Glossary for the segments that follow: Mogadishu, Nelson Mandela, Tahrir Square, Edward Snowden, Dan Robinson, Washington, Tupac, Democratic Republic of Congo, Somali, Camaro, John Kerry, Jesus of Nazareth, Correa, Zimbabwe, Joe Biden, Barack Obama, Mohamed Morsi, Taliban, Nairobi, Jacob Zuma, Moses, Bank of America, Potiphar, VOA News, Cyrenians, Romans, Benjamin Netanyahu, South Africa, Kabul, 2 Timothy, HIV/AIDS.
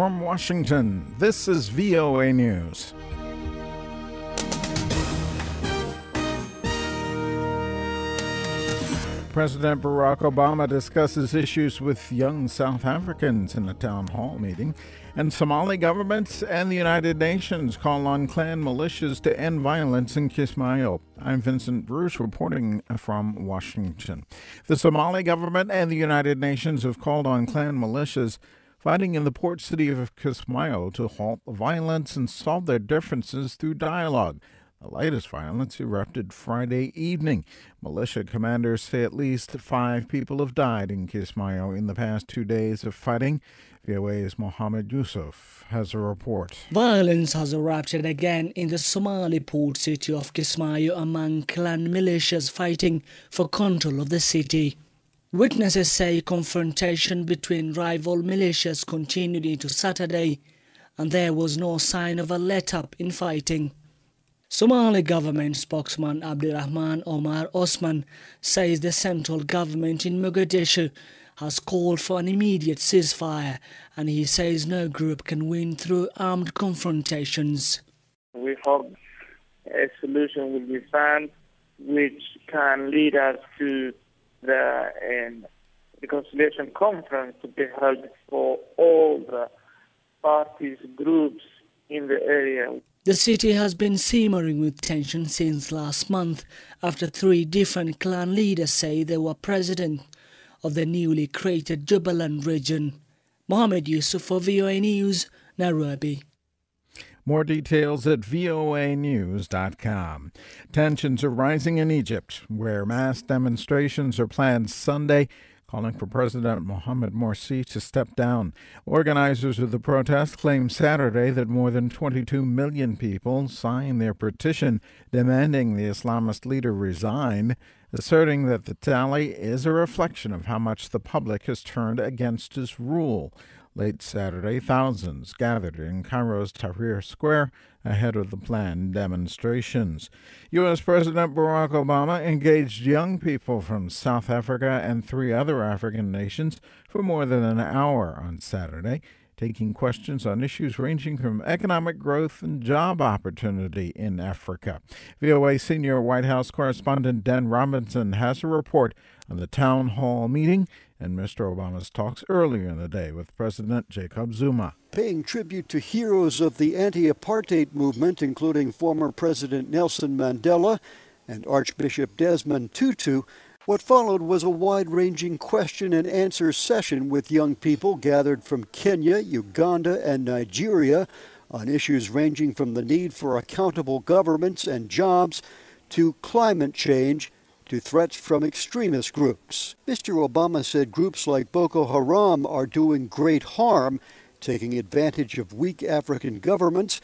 from Washington, this is VOA News. President Barack Obama discusses issues with young South Africans in a town hall meeting, and Somali governments and the United Nations call on clan militias to end violence in Kismayo. I'm Vincent Bruce reporting from Washington. The Somali government and the United Nations have called on clan militias fighting in the port city of Kismayo to halt the violence and solve their differences through dialogue. The latest violence erupted Friday evening. Militia commanders say at least 5 people have died in Kismayo in the past 2 days of fighting. VOA's Mohammed Yusuf has a report. Violence has erupted again in the Somali port city of Kismayo among clan militias fighting for control of the city. Witnesses say confrontation between rival militias continued into Saturday, and there was no sign of a let-up in fighting. Somali government spokesman Abdirahman Omar Osman says the central government in Mogadishu has called for an immediate ceasefire, and he says no group can win through armed confrontations. We hope a solution will be found which can lead us to the reconciliation conference to be held for all the parties, groups in the area. The city has been simmering with tension since last month after 3 different clan leaders say they were president of the newly created Jubaland region. Mohammed Yusuf for VOA News, Nairobi. More details at voanews.com. Tensions are rising in Egypt, where mass demonstrations are planned Sunday, calling for President Mohamed Morsi to step down. Organizers of the protest claimed Saturday that more than 22 million people signed their petition demanding the Islamist leader resign, asserting that the tally is a reflection of how much the public has turned against his rule. Late Saturday, thousands gathered in Cairo's Tahrir Square ahead of the planned demonstrations. U.S. President Barack Obama engaged young people from South Africa and 3 other African nations for more than an hour on Saturday, taking questions on issues ranging from economic growth and job opportunity in Africa. VOA senior White House correspondent Dan Robinson has a report on the town hall meeting and Mr. Obama's talks earlier in the day with President Jacob Zuma. Paying tribute to heroes of the anti-apartheid movement, including former President Nelson Mandela and Archbishop Desmond Tutu, what followed was a wide-ranging question and answer session with young people gathered from Kenya, Uganda, and Nigeria on issues ranging from the need for accountable governments and jobs to climate change, to threats from extremist groups. Mr. Obama said groups like Boko Haram are doing great harm, taking advantage of weak African governments,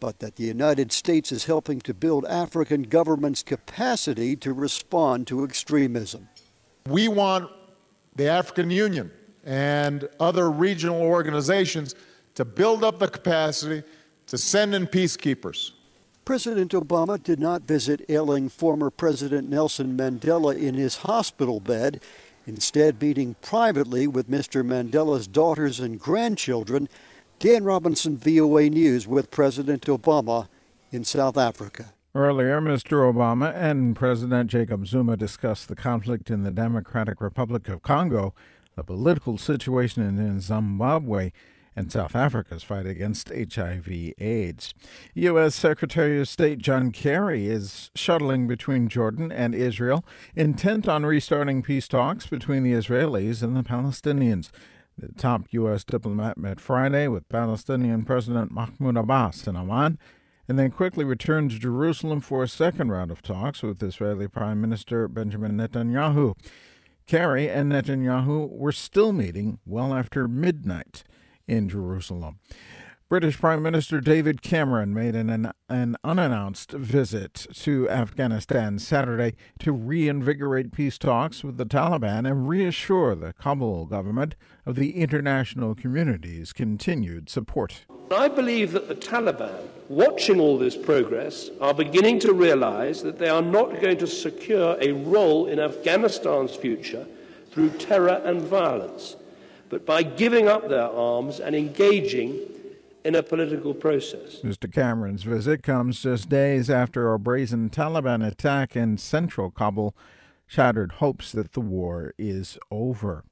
but that the United States is helping to build African governments' capacity to respond to extremism. We want the African Union and other regional organizations to build up the capacity to send in peacekeepers. President Obama did not visit ailing former President Nelson Mandela in his hospital bed, instead meeting privately with Mr. Mandela's daughters and grandchildren. Dan Robinson, VOA News, with President Obama in South Africa. Earlier, Mr. Obama and President Jacob Zuma discussed the conflict in the Democratic Republic of Congo, the political situation in Zimbabwe, and South Africa's fight against HIV/AIDS. U.S. Secretary of State John Kerry is shuttling between Jordan and Israel, intent on restarting peace talks between the Israelis and the Palestinians. The top U.S. diplomat met Friday with Palestinian President Mahmoud Abbas in Amman, and then quickly returned to Jerusalem for a second round of talks with Israeli Prime Minister Benjamin Netanyahu. Kerry and Netanyahu were still meeting well after midnight in Jerusalem. British Prime Minister David Cameron made an unannounced visit to Afghanistan Saturday to reinvigorate peace talks with the Taliban and reassure the Kabul government of the international community's continued support. I believe that the Taliban, watching all this progress, are beginning to realize that they are not going to secure a role in Afghanistan's future through terror and violence. but by giving up their arms and engaging in a political process. Mr. Cameron's visit comes just days after a brazen Taliban attack in central Kabul shattered hopes that the war is over.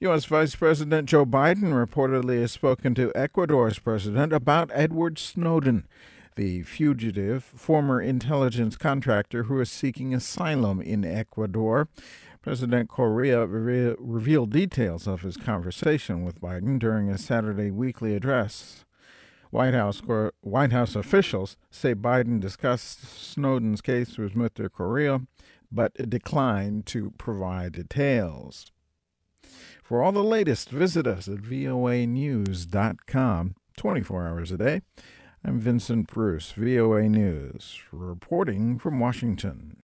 U.S. Vice President Joe Biden reportedly has spoken to Ecuador's president about Edward Snowden, the fugitive former intelligence contractor who is seeking asylum in Ecuador. President Correa revealed details of his conversation with Biden during his Saturday weekly address. White House officials say Biden discussed Snowden's case with Mr. Correa, but declined to provide details. For all the latest, visit us at voanews.com 24 hours a day. I'm Vincent Bruce, VOA News, reporting from Washington.